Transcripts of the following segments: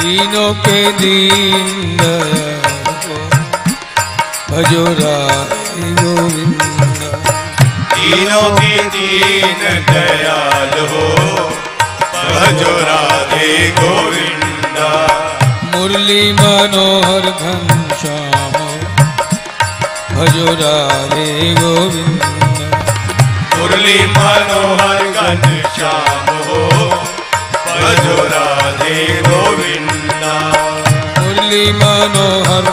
तीनों के दीन भजो राम गोविंद। तीनों के दीन दयाल हो भजो राधे गोविंद। मुरली मनोहर घनश्याम हो भजो राधे गोविंद। मुरली मनोहर घनश्याम हो भजो राधे गोविंद। मुरली मनोहर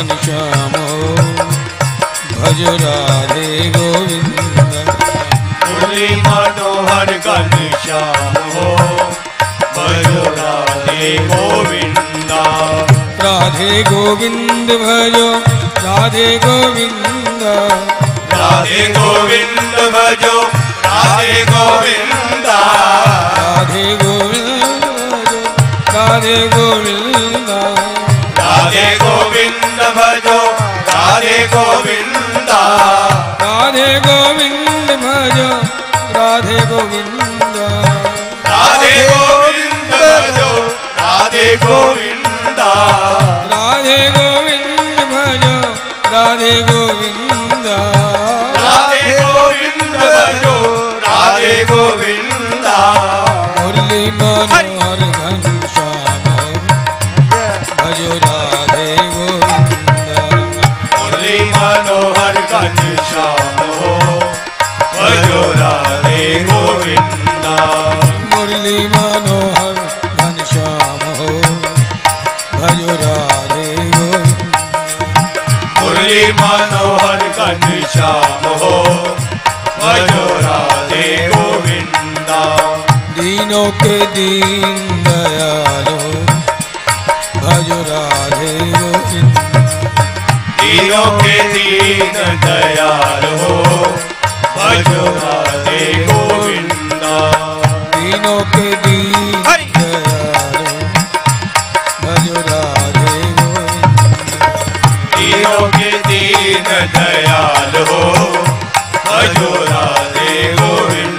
घनश्याम हो भजो राधे गोविंद। मुरली मनोहर घनश्याम हो भजो राधे गोविंद। राधे गोविंद भजो राधे गोविंद। राधे गोविंद भजो राधे गोविंद। राधे गोविंद भजो राधे गोविंद। राधे गोविंद भजो राधे गोविंद। राधे गोविंद भजो राधे गोविंद। राधे गोविंद भजो राधे गोविंद। राधे गोविंद भजो राधे गोविंद। राधे गोविंद भजो राधे गोविंद। मुरली मनोहर घनश्याम भजो राधे गोविंद। मुरली मनोहर घनश्याम हो भजो राधे गोविंद। मुरली मनोहर घनश्याम हो भजो राधे गोविंद। मुरली मनोहर घनश्याम हो भजो राधे गोविंद। दीनों के दीन दयाल हो भजो राधे गोविंद। दीनों के दीन दयाल हो भजो राधे गोविंद। दीनों के दीन दयाल भजो राधे गोविंद। दीनों के दीन दयाल हो भजो राधे गोविंद।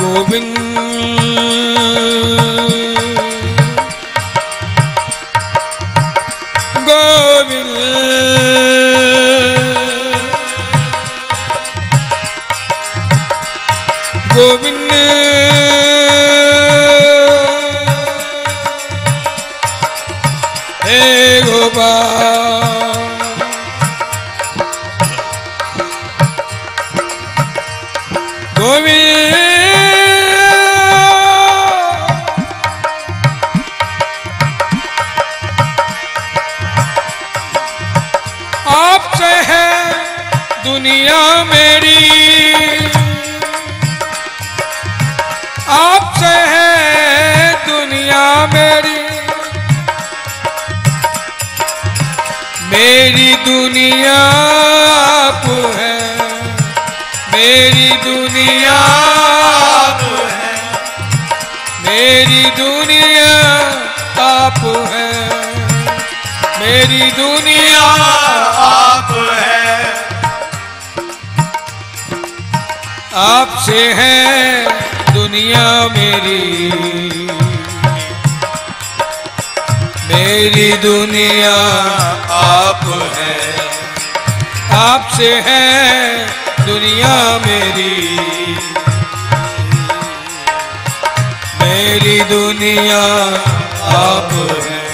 गोविंद गोविंद हे गोपाल गोविंद आपसे है दुनिया मेरी, आपसे है दुनिया मेरी, मेरी दुनिया आप है, मेरी दुनिया आप है, मेरी दुनिया आप है, मेरी दुनिया आप है। आपसे है दुनिया मेरी, मेरी दुनिया आप है, आपसे है दुनिया मेरी, मेरी दुनिया आप है।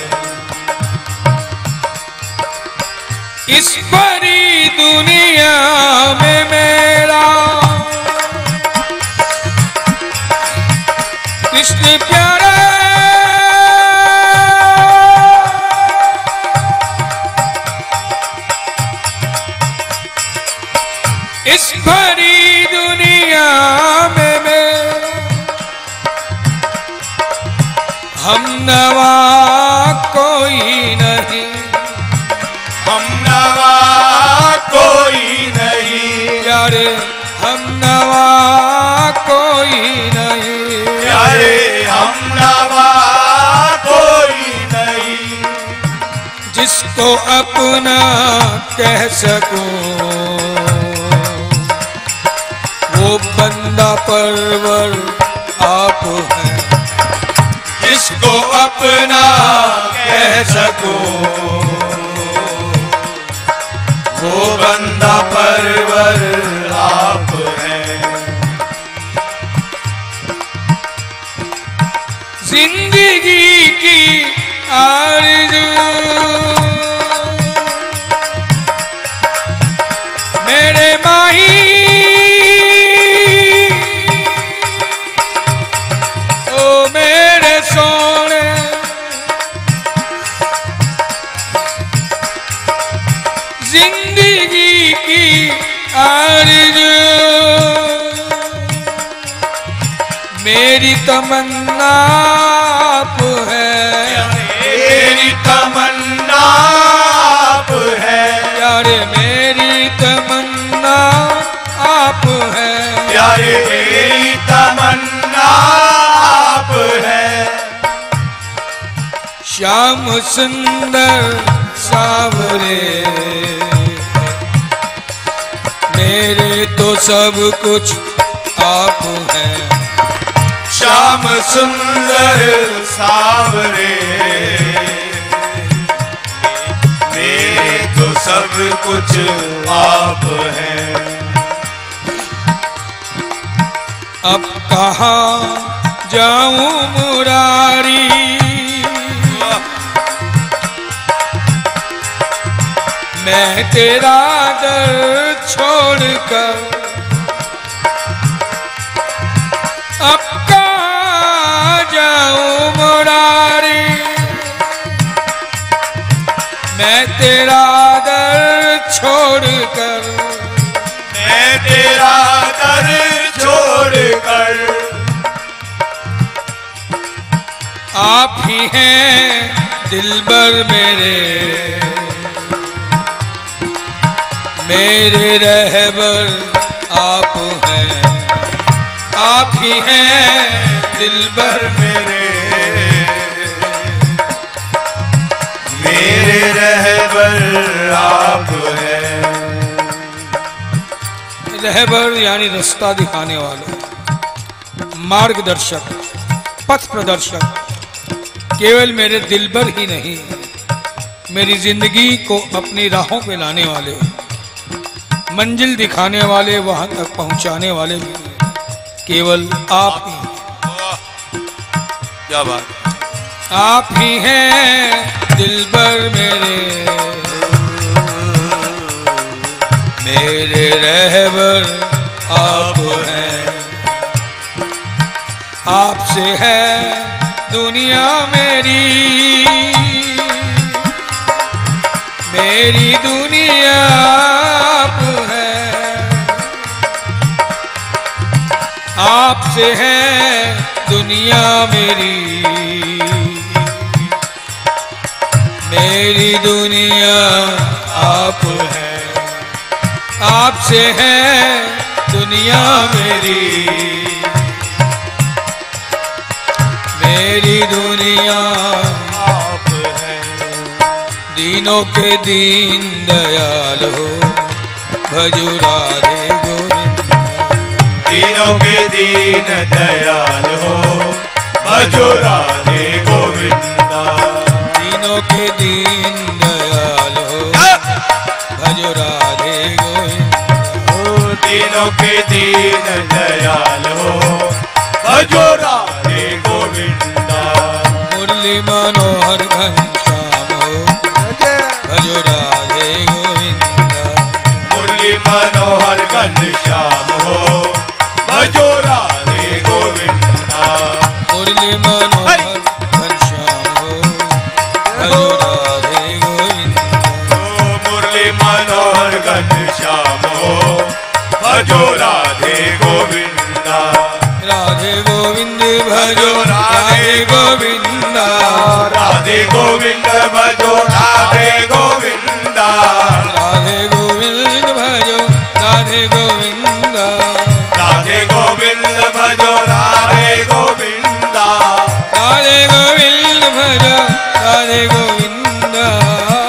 इस बड़ी दुनिया में मेरा कृष्ण प्यारा, इस भरी दुनिया में मैं हमनवा कोई नहीं, हमनवा कोई नहीं यारे, हमनवा कोई नहीं यारे, हमनवा कोई नहीं जिसको अपना कह सकूं, वो बंदा परवर आप है जिसको अपना कह सको, वो बंदा परवर आप हैं। जिंदगी की आरज़ू मेरे माही मेरी तमन्ना आप है, मेरी तमन्ना आप है यारे, मेरी तमन्ना आप है यारे, मेरी तमन्ना आप है। श्याम सुंदर सावरे मेरे तो सब कुछ आप है। श्याम सुंदर सावरे मेरे तो सब कुछ आप हैं। अब कहाँ जाऊं मुरारी, मैं तेरा दर छोड़कर तेरा दर छोड़कर, मैं तेरा दर छोड़कर। आप ही हैं दिलबर मेरे, मेरे रहबर आप हैं। आप ही हैं दिलबर मेरे, मेरे रहबर आप हैं। रहबर यानी रास्ता दिखाने वाले, मार्गदर्शक, पथ प्रदर्शक। केवल मेरे दिलबर ही नहीं, मेरी जिंदगी को अपनी राहों पे लाने वाले, मंजिल दिखाने वाले, वहां तक पहुंचाने वाले केवल आप ही हैं। क्या बात, आप ही हैं दिलबर मेरे, मेरे रहबर आप हैं। आपसे है दुनिया मेरी, मेरी दुनिया आप हैं। आपसे है दुनिया मेरी, मेरी दुनिया आप हैं। आपसे है दुनिया मेरी, मेरी दुनिया आप हैं। दीनों के दीन दयाल हो, भजो राधे गोविंद, दीनों के दीन दयाल हो, भजो राधे गोविंदा, दीनों के दीन दयाल हो, भजो राधे गोविंदा, दीनों के दीन दयाल हो, भजो राधे गोविंदा। मुरली मनोहर घनश्याम हो, भजो राधे गोविंदा, मुरली मनोहर घनश्याम हो, भजो राधे गोविंदा, मुरली मनोहर घनश्याम हो, भजो राधे गोविंदा, राधे गोविंद भजो राधे गोविंदा, राधे गोविंद भजो राधे गोविंदा, राधे गोविंद भजो राधे गोविंदा, राधे गोविंद भजो राधे गोविंदा, राधे गोविंद भजो राधे गोविंदा,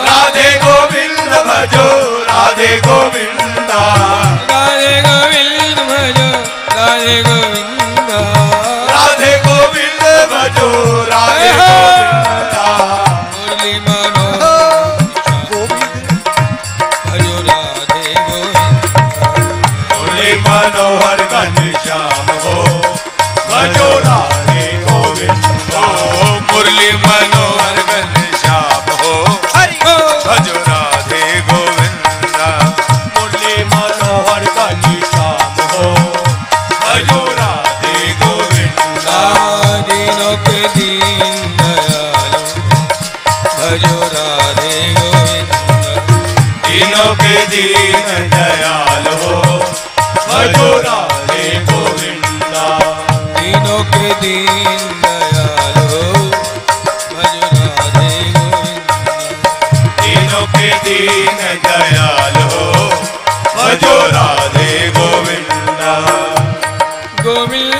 राधे गोविंद भजो राधे गोविंदा, राधे गोविंद भजो राधे गोविंदा, राधे गोविंद भजो राधे। मुरली मनोहर घनश्याम हो। भजो राधे गोविंदा मुरली मनोहर घनश्याम हो। भजो राधे गोविंदा दीनों के दीन दयाल। भजो राधे गोविंदा दीनों के दीन दयाल हो। भजो राधे गोविंदा दीनों के दीन दीन दयाल हो। भजो राधे गोविंदा गोविंद।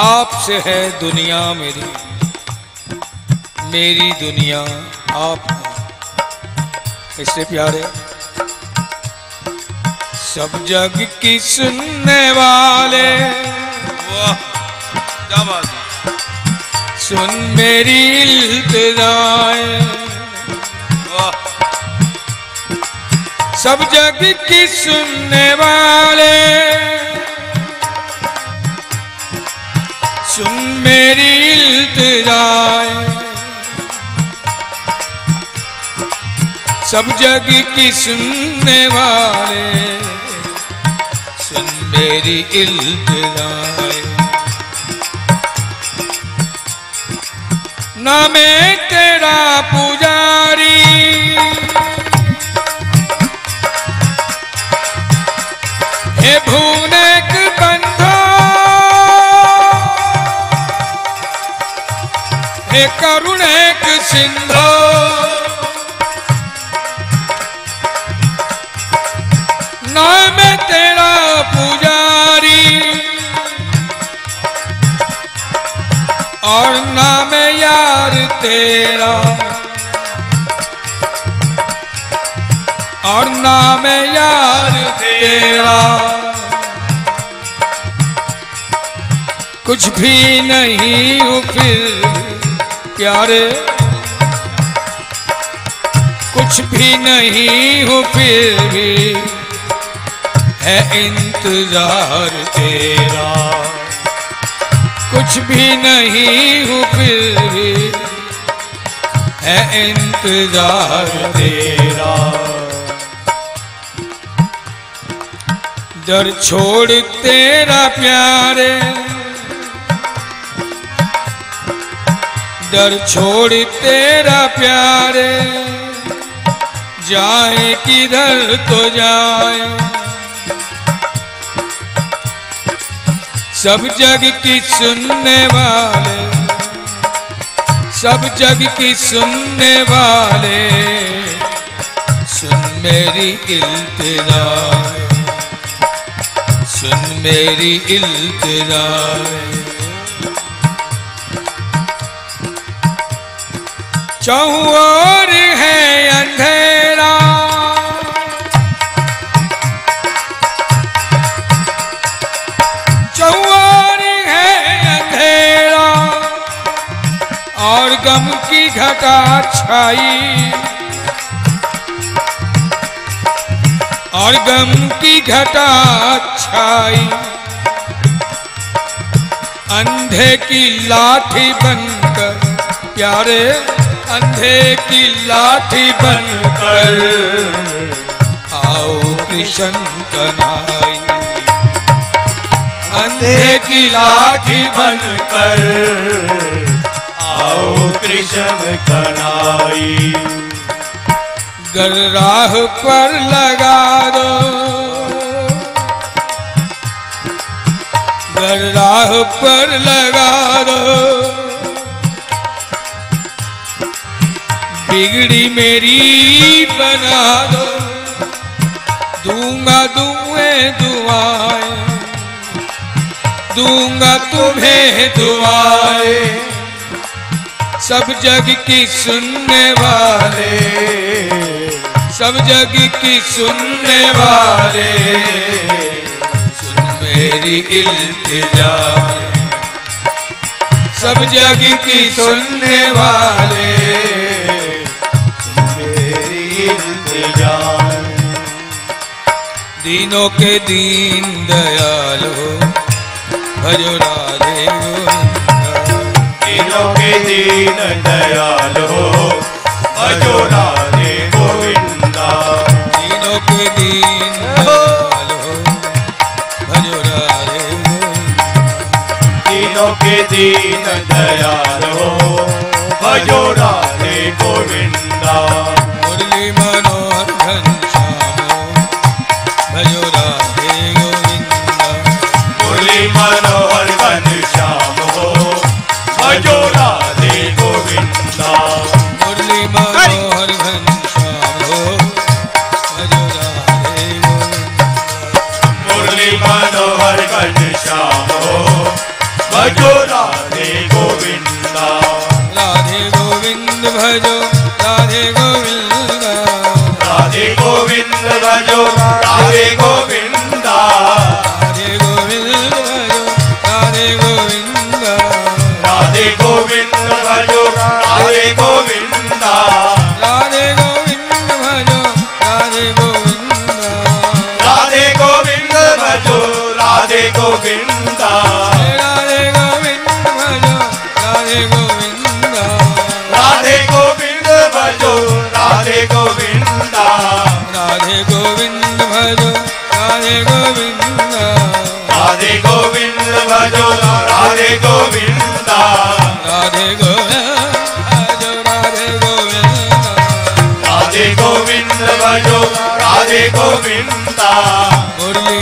आपसे है दुनिया मेरी, मेरी दुनिया आप है। इससे प्यारे सब जग की सुनने वाले, वाह क्या बात है। सुन मेरी इल्तिजाएं, वाह। सब जग की सुनने वाले सुन मेरी इल्तिजाएं। सब जग की सुनने वाले सुन मेरी इल्तिजाएं। ना मैं तेरा पुजारी, हे भूने के बंधो, हे करुण एक सिंधो, नाम तेरा पुजारी और नाम यार तेरा, और नाम यार तेरा। कुछ भी नहीं हूँ फिर प्यारे, कुछ भी नहीं हो फिर भी है इंतजार तेरा। कुछ भी नहीं हो फिर भी है इंतजार तेरा। दर छोड़ तेरा प्यारे, डर छोड़ तेरा प्यारे, जाए किधर तो जाए। सब जग की सुनने वाले, सब जग की सुनने वाले सुन मेरी इल्तिजाएं, सुन मेरी इल्तिजाएं। चहुं ओर है अंधेरा, चहुं ओर है अंधेरा और गम की घटा छाई, और गम की घटा छाई। अंधे की लाठी बनकर प्यारे, अंधे की लाठी बनकर आओ कृष्ण कन्हैया। अंधे की लाठी बनकर आओ कृष्ण कन्हैया। गर राह पर लगा दो, गर राह पर लगा दो। बिगड़ी मेरी बना दो, दूंगा तुम्हें दुआएं, दूंगा तुम्हें दुआएं। सब जग की सुनने वाले, सब जग की सुनने वाले, सुन मेरी इल्तिजा। सब जग की सुनने वाले, सुन मेरी इल्तिजा। दीनों के दीन दयाल हो, भजो राधे गोविंद। दीनों के दीन दयाल हो, भजो राधे गोविंदा। दीनों के दीन दयाल हो, भजो राधे गोविंदा। दीनों के दीन दयाल हो, भजो राधे गोविंदा। मुरली मनोहर घनश्याम हो, भजो राधे गोविंदा। मुरली मनोहर घनश्याम हो, भजो राधे गोविंदा। मुरली मनोहर घनश्याम हो, भजो राधे गोविंदा। मुरली मनोहर घनश्याम हो, भजो राधे गोविंदा। राधे गोविंद भजो राधे गोविंदा, राधे गोविंद भजो राधे गोविंदा। राधे गोविंद भजो राधे गोविंदा। राधे गोविंद भजो राधे गोविंदा। राधे गोविंद भजो राधे गोविंदा। राधे गोविंद भजो राधे गोविंदा। राधे गोविंद भजो राधे गोविंदा। राधे गोविंद भजो राधे गोविंदा। राधे गोविंद भजो राधे गोविंदा। राधे गोविंद भजो राधे गोविंदा। राधे गोविंद भजो राधे गोविंदा। मुरली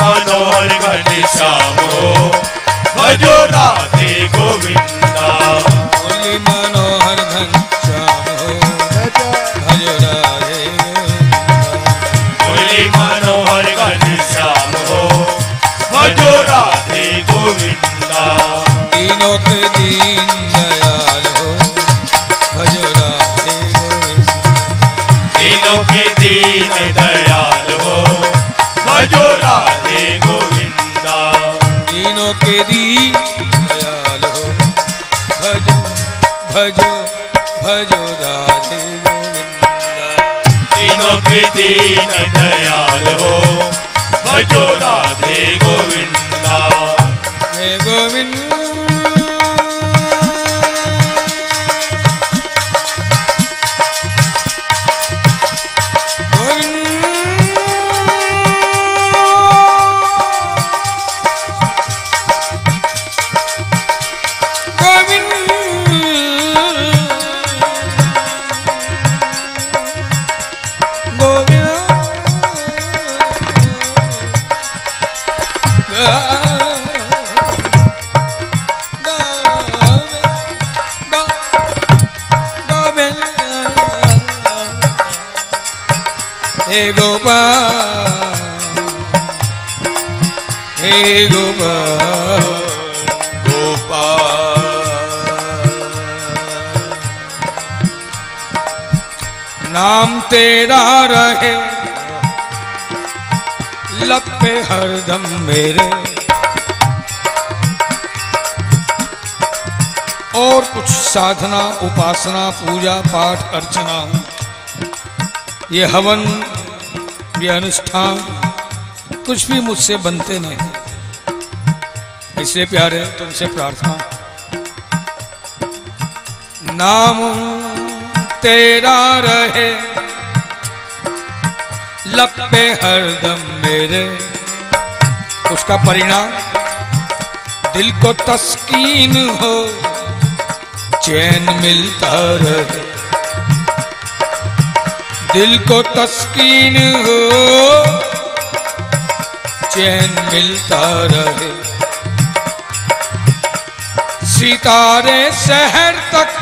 मनोहर घनश्याम हो, भजो राधे गोविंदा। मुरली मनोहर घनश्याम हो, भजो राधे गोविंदा। मुरली मनोहर घनश्याम हो, भजो राधे गोविंदा। मुरली मनोहर घनश्याम हो, भजो राधे गोविंदा। दीनों के दीन दयाल हो, भजो राधे गोविंदा। दीनों के दीन दयाल हो, भजो राधे गोविंदा। दीनों के दीन दयाल हो, भजो भजो भजो राधे गोविंदा। दीनों के दीन दयाल हो, भजो राधे गोविंदा। हे गोविंद तेरा रहे लब पे हरदम मेरे, और कुछ साधना उपासना पूजा पाठ अर्चना ये हवन ये अनुष्ठान कुछ भी मुझसे बनते नहीं। इसलिए प्यारे तुमसे प्रार्थना, नाम तेरा रहे लब पे हरदम मेरे, उसका परिणाम दिल को तस्कीन हो, चैन मिलता रहे। दिल को तस्कीन हो, चैन मिलता रहे। सितारे शहर तक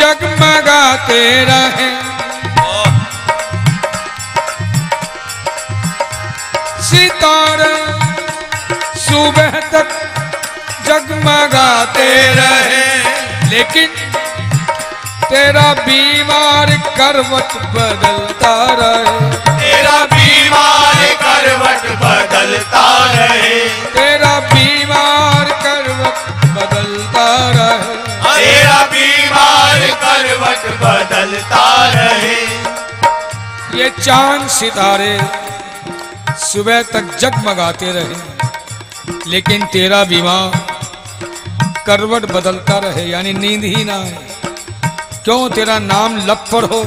जगमगाते रहे। सितारे सुबह तक जगमगाते रहे, लेकिन तेरा बीमार करवट बदलता रहे। तेरा बीमार करवट बदलता रहे। तेरा बीमार बदलता रहे। तेरा बीमार करवट बदलता रहे। ये चांद सितारे सुबह तक जगमगाते रहे, लेकिन तेरा बीमार करवट बदलता रहे, यानी नींद ही ना आए। क्यों? तेरा नाम लब पर हो,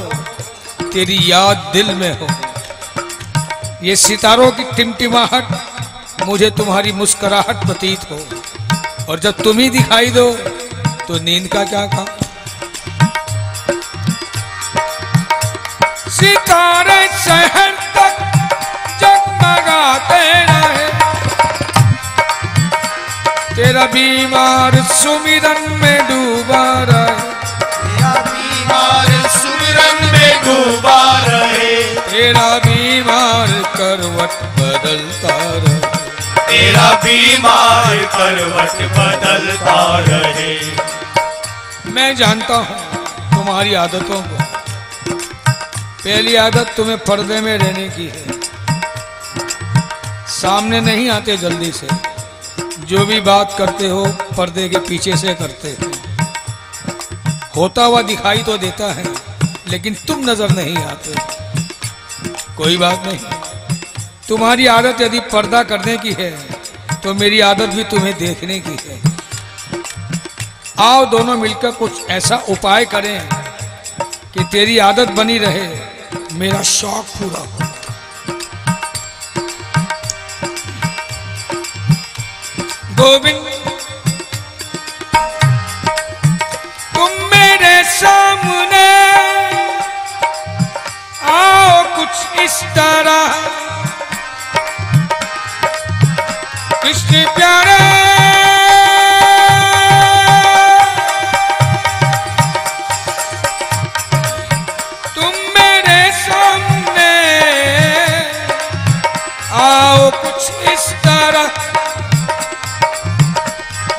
तेरी याद दिल में हो। ये सितारों की टिमटिमाहट मुझे तुम्हारी मुस्कुराहट प्रतीत हो, और जब तुम ही दिखाई दो तो नींद का क्या काम। सितारे शहर तक जगमगाते रहे। तेरा बीमार सुमिरन में डूबा रहे। तेरा बीमार सुमिरन में डूबा रहे। तेरा बीमार करवट बदलता रहे। तेरा बीमार करवट बदलता रहे। मैं जानता हूँ तुम्हारी आदतों को। पहली आदत तुम्हें पर्दे में रहने की है, सामने नहीं आते जल्दी से। जो भी बात करते हो पर्दे के पीछे से करते हो। होता हुआ दिखाई तो देता है, लेकिन तुम नजर नहीं आते। कोई बात नहीं, तुम्हारी आदत यदि पर्दा करने की है तो मेरी आदत भी तुम्हें देखने की है। आओ दोनों मिलकर कुछ ऐसा उपाय करें कि तेरी आदत बनी रहे, मेरा शौक पूरा हो। गोविंद तुम मेरे सामने आओ, कुछ इस तरह। कृष्ण प्यारे तुम मेरे सामने आओ, कुछ इस तरह।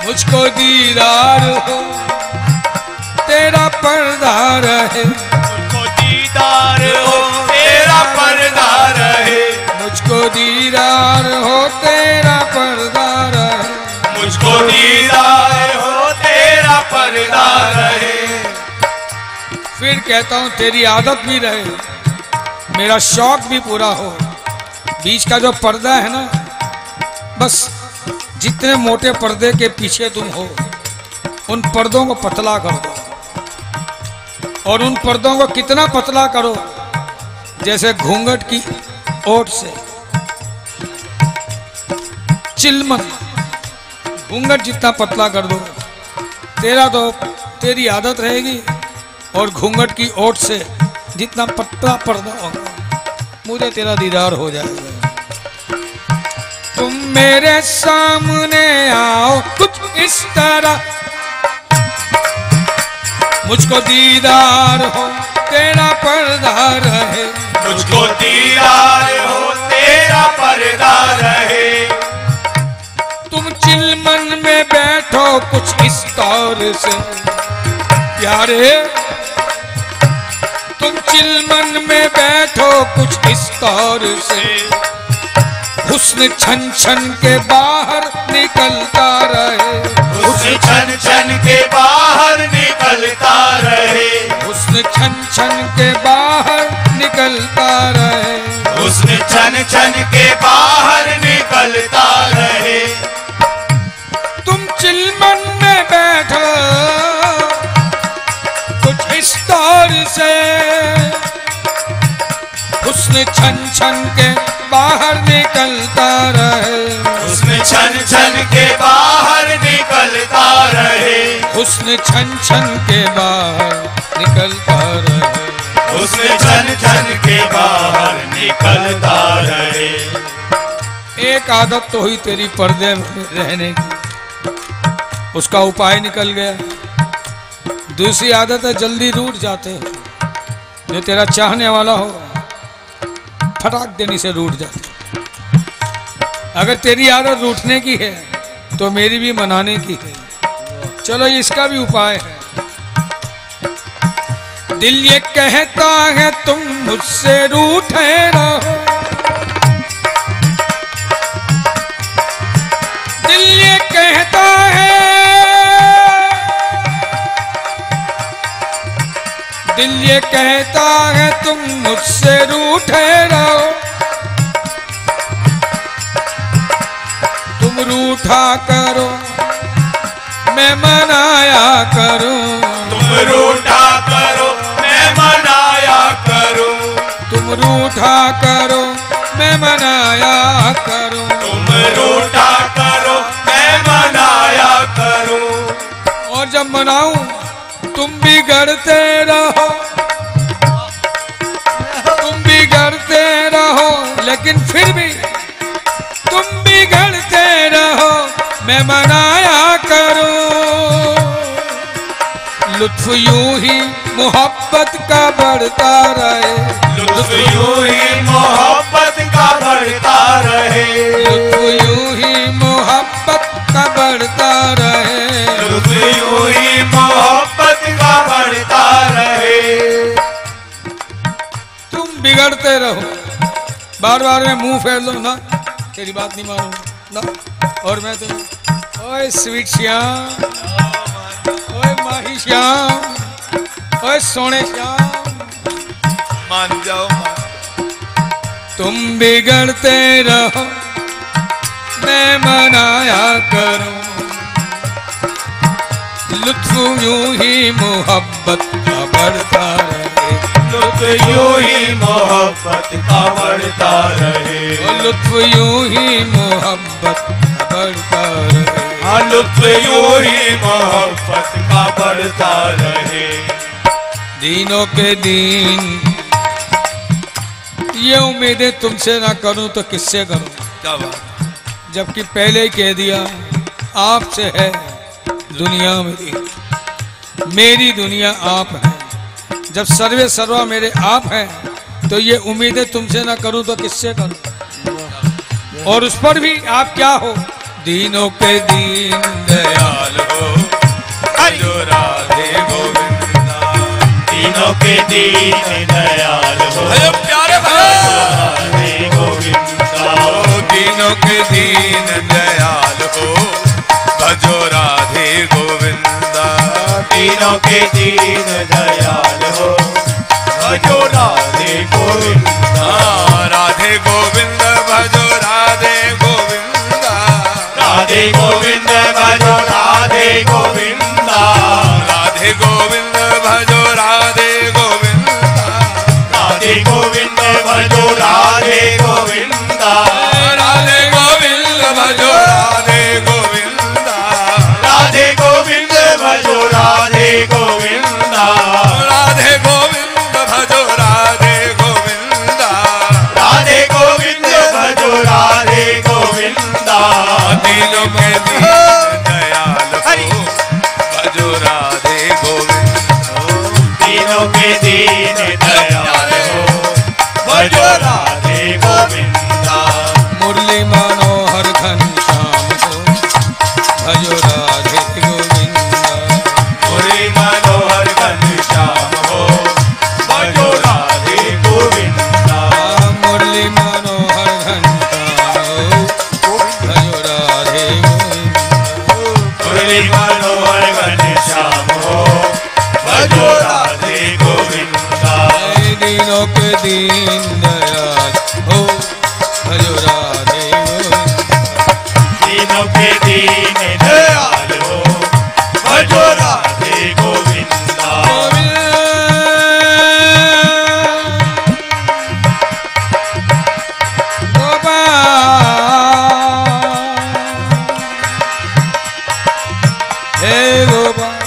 मुझको दीदार हो, तेरा पर्दा रहे। मुझको दीदार हो, तेरा पर्दा रहे। मुझको दीदार हो, तेरा पर्दा रहे। मुझको दीदार हो, तेरा पर्दा रहे। फिर कहता हूँ तेरी आदत भी रहे, मेरा शौक भी पूरा हो। बीच का जो पर्दा है ना, बस जितने मोटे पर्दे के पीछे तुम हो, उन पर्दों को पतला कर दो। और उन पर्दों को कितना पतला करो, जैसे घूंघट की ओट से चिलमन, घूंघट जितना पतला कर दो। तेरा तो तेरी आदत रहेगी, और घूंघट की ओट से जितना पतला पर्दा होगा, मुझे तेरा दीदार हो जाएगा। तुम मेरे सामने आओ, कुछ इस तरह। मुझको दीदार हो, तेरा पर्दा रहे। मुझको दीदार हो, तेरा पर्दा रहे। चिलमन में बैठो, कुछ इस तौर से प्यारे। तुम चिलमन में बैठो, कुछ इस तौर से। हुस्न छन छन के बाहर निकलता रहे। हुस्न छन छन के बाहर निकलता रहे। हुस्न छन छन के बाहर निकलता रहे। हुस्न छन छन के बाहर निकलता रहे। चिलमन में बैठो, कुछ इस तौर से। हुस्न छन छन के बाहर निकलता रहे, हुस्न छन छन के बाहर निकलता रहे, हुस्न छन छन के बाहर निकलता रहे, हुस्न छन छन के बाहर निकलता रहे। एक आदत तो हुई तेरी पर्दे में रहने की, उसका उपाय निकल गया। दूसरी आदत है जल्दी रूठ जाते हैं, जो तेरा चाहने वाला हो फटाक देने से रूठ जाते। अगर तेरी आदत रूठने की है तो मेरी भी मनाने की है, चलो इसका भी उपाय है। दिल ये कहता है तुम मुझसे रूठे रहो, दिल ये कहता है, दिल ये कहता है तुम मुझसे रूठे रहो, तुम रूठा करो मैं मनाया करूं, तुम रूठा करो मैं मनाया करूं, तुम रूठा करो मैं मनाया करूं, तुम रूठा करो मैं मनाया करूं। और जब मनाऊं तुम बिगड़ते रहो, तुम बिगड़ते रहो, लेकिन फिर भी तुम बिगड़ते रहो मैं मनाया करूं। लुत्फ यूं ही मोहब्बत का बढ़ता रहे, लुत्फ यूं ही मोहब्बत का बढ़ता रहे, लुत्फ यूं ही मोहब्बत का बढ़ता रहे, लुत्फ यूं ही मोहब्बत का बढ़ता रहे। तुम बिगड़ते रहो, बार बार मैं मुंह फेर लूं ना, तेरी बात नहीं मानूं ना, और मैं तुम्हें ओए स्वीट श्याम, ओए माही श्याम, ओए सोने श्याम, मान जाओ। तुम बिगड़ते रहो मैं मनाया करूं, लुत्फ यूं ही मोहब्बत का बढ़ता रहे, लुत्फ यूं ही मोहब्बत का बढ़ता रहे, लुत्फ यूं ही मोहब्बत का बढ़ता रहे, हाँ लुत्फ यूं ही मोहब्बत का बढ़ता रहे। दिनों के दिन ये उम्मीदें तुमसे ना करूं तो किससे करूं, जबकि पहले कह दिया आपसे है दुनिया मेरी, मेरी दुनिया आप है। जब सर्वे सर्वा मेरे आप हैं तो ये उम्मीदें तुमसे ना करूं तो किससे करूं। और उस पर भी आप क्या हो, दीनों के दीन दयाल हो, जो राधे गोविंद दीनों के दीन दयाल हो, प्यारे राधे गोविंद दीनों के दीन दयाल हो, भजो राधे गोविंदा दीनों के दीन दयाल हो, भजो राधे गोविंदा, राधे गोविंद भजो राधे गोविंदा, राधे गोविंद भजो राधे गोविंदा, राधे गोविंद भजो राधे गोविंदा, राधे गोविंद भजो राधे गोविंदा, राधे गोविंद भजो राधे गोविंदा, राधे गोविंद भजो राधे गोविंदा, राधे गोविंद भजो राधे गोविंदा, राधे गोविंद भजो राधे गोविंदा, दिलों में दयाल हो, भजो राधे गोविंदा, दिलों के दीन दयाल हो, भजो राधे गोविंदा। मुरली मनोहर घनश्याम हो, भजो राधे गोविंदा, मुरली मनोहर घनश्याम हो, भजो राधे गोविंदा, मुरली मनोहर घनश्याम हो, भजो राधे गोविंदा, मुरली मनोहर घनश्याम हो, भजो राधे गोविंदा, दीनों के दीन दयाल हो, भजो राधे दीनों के दीन दयाल हो, भजो राधे गोविंदा। हे गोपाल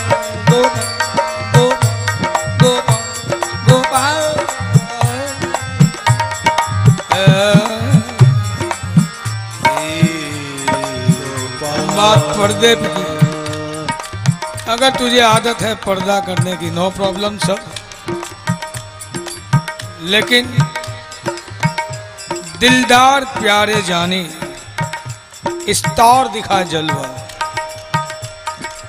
पर्दे पे, अगर तुझे आदत है पर्दा करने की नो प्रॉब्लम सर, लेकिन दिलदार प्यारे जानी इस तार दिखा जलवा,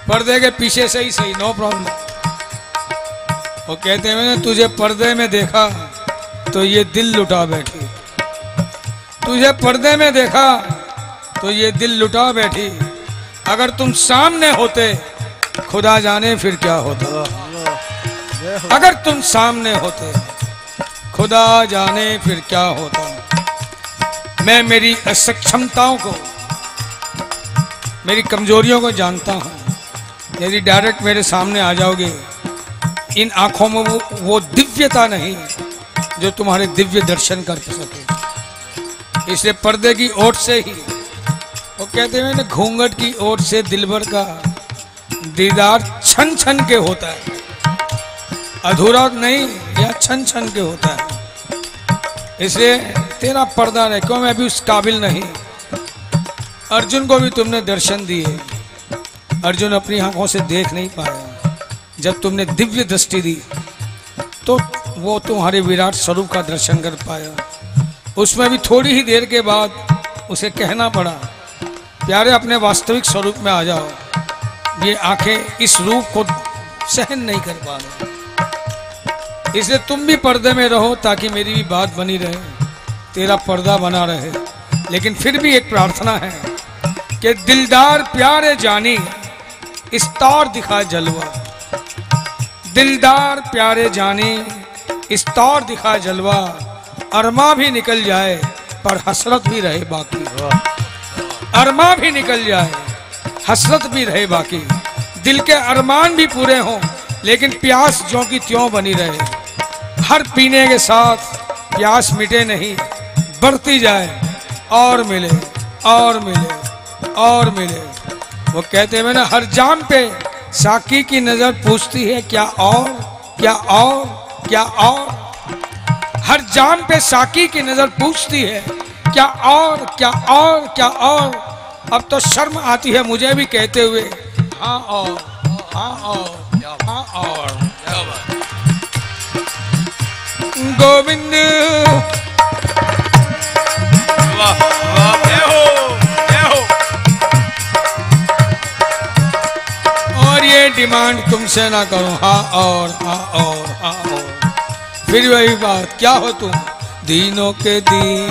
पर्दे के पीछे से ही सही नो प्रॉब्लम। वो कहते हैं मैंने तुझे पर्दे में देखा तो ये दिल लुटा बैठी, तुझे पर्दे में देखा तो ये दिल लुटा बैठी, अगर तुम सामने होते खुदा जाने फिर क्या होता, अगर तुम सामने होते खुदा जाने फिर क्या होता। मैं मेरी असक्षमताओं को, मेरी कमजोरियों को जानता हूँ, यदि डायरेक्ट मेरे सामने आ जाओगे इन आँखों में वो दिव्यता नहीं जो तुम्हारे दिव्य दर्शन कर सके, इसलिए पर्दे की ओर से ही वो कहते हैं ना घूंघट की ओर से दिलबर का दीदार छन छन के होता है, अधूरा नहीं या छन छन के होता है, इसलिए तेरा पर्दा रहे क्यों मैं भी उस काबिल नहीं। अर्जुन को भी तुमने दर्शन दिए, अर्जुन अपनी आंखों से देख नहीं पाया, जब तुमने दिव्य दृष्टि दी तो वो तुम्हारे विराट स्वरूप का दर्शन कर पाया, उसमें भी थोड़ी ही देर के बाद उसे कहना पड़ा प्यारे अपने वास्तविक स्वरूप में आ जाओ, ये आंखें इस रूप को सहन नहीं कर पा रही, इसलिए तुम भी पर्दे में रहो ताकि मेरी भी बात बनी रहे, तेरा पर्दा बना रहे। लेकिन फिर भी एक प्रार्थना है कि दिलदार प्यारे जानी इस तार दिखा जलवा, दिलदार प्यारे जानी इस तार दिखा जलवा, अरमा भी निकल जाए पर हसरत भी रहे बाकी, अरमान भी निकल जाए हसरत भी रहे बाकी, दिल के अरमान भी पूरे हों लेकिन प्यास ज्यों की त्यों बनी रहे, हर पीने के साथ प्यास मिटे नहीं बढ़ती जाए, और मिले और मिले और मिले। वो कहते हैं मैंने हर जाम पे साकी की नज़र पूछती है क्या और क्या और क्या और, हर जाम पे साकी की नज़र पूछती है क्या और क्या और क्या और, अब तो शर्म आती है मुझे भी कहते हुए हाँ और हाँ और हाँ और। गोविंद वाह वाह ये हो, और ये डिमांड तुमसे ना करो हाँ और हाँ और हाँ और, फिर वही बात क्या हो तुम दीनों के दीन।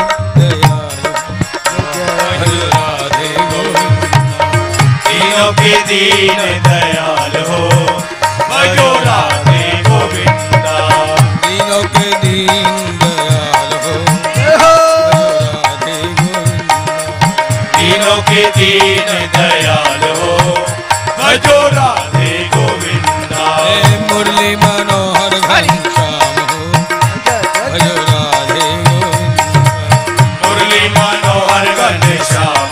दीनों के दीन दयाल हो भजो राधे गोविंदा, दीनों के दीन दयाल हो राधे गोविंदा, दीनों के दीन दयाल हो भजो राधे गोविंदा, मुरली मनोहर घनश्याम हो भजो राधे गोविंदा, मुरली मनोहर घनश्याम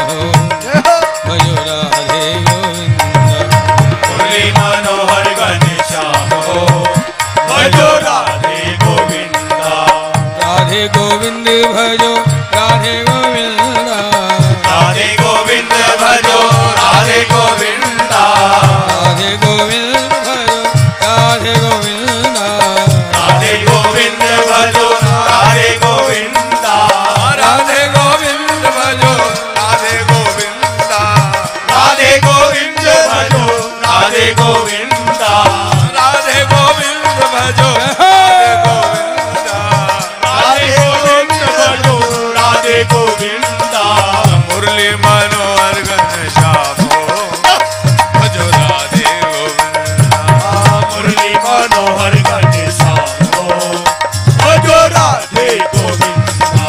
हो भजो राधे, मुरली मनोहर घनश्याम हो भजो राधे गोविंदा, मुरली मनोहर घनश्याम हो भजो राधे गोविंदा, राधे गोविंद भजो राधे गोविंदा, राधे गोविंद भजो राधे गोविंदा, राधे गोविंद भजो राधे गोविंदा, राधे गोविंद भजो राधे गोविंदा, राधे गोविंद भजो राधे गोविंदा, राधे गोविंद भजो राधे गोविंदा, राधे गोविंद भजो राधे गोविंदा, राधे गोविंद भजो राधे गोविंदा, मुरली मनोहर घनश्याम हो भजो राधे गोविंदा, मुरली मनोहर घनश्याम हो भजो राधे गोविंदा,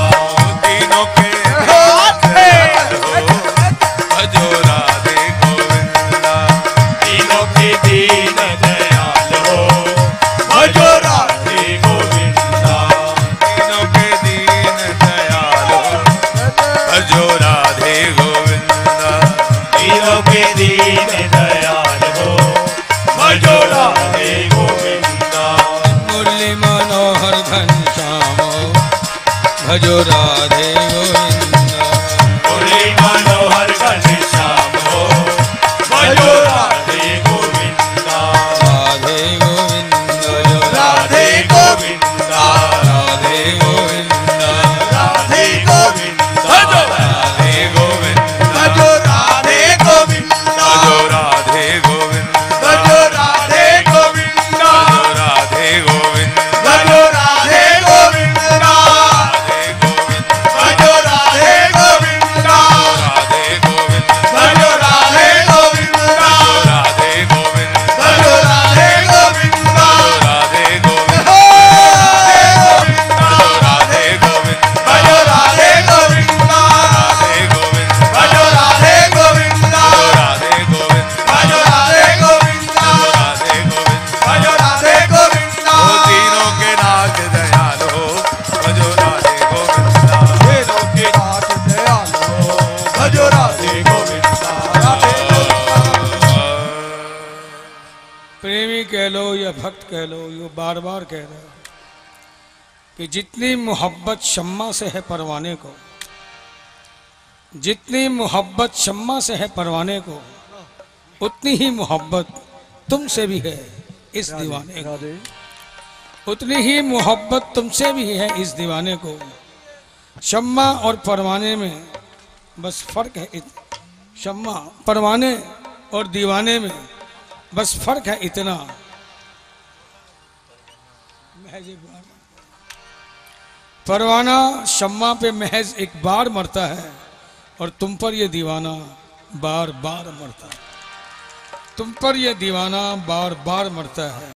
भजो राधे गोविंदा, दीनों के दीन दयाल हो कि जितनी मोहब्बत शम्मा से है परवाने को, जितनी मोहब्बत शम्मा से है परवाने को, उतनी ही मोहब्बत तुमसे भी है इस दीवाने को, उतनी ही मोहब्बत तुमसे भी है इस दीवाने को। शम्मा और परवाने में बस फर्क है, शम्मा परवाने और दीवाने में बस फर्क है इतना। परवाना शम्मा पे महज एक बार मरता है और तुम पर यह दीवाना बार बार मरता है, तुम पर यह दीवाना बार बार मरता है।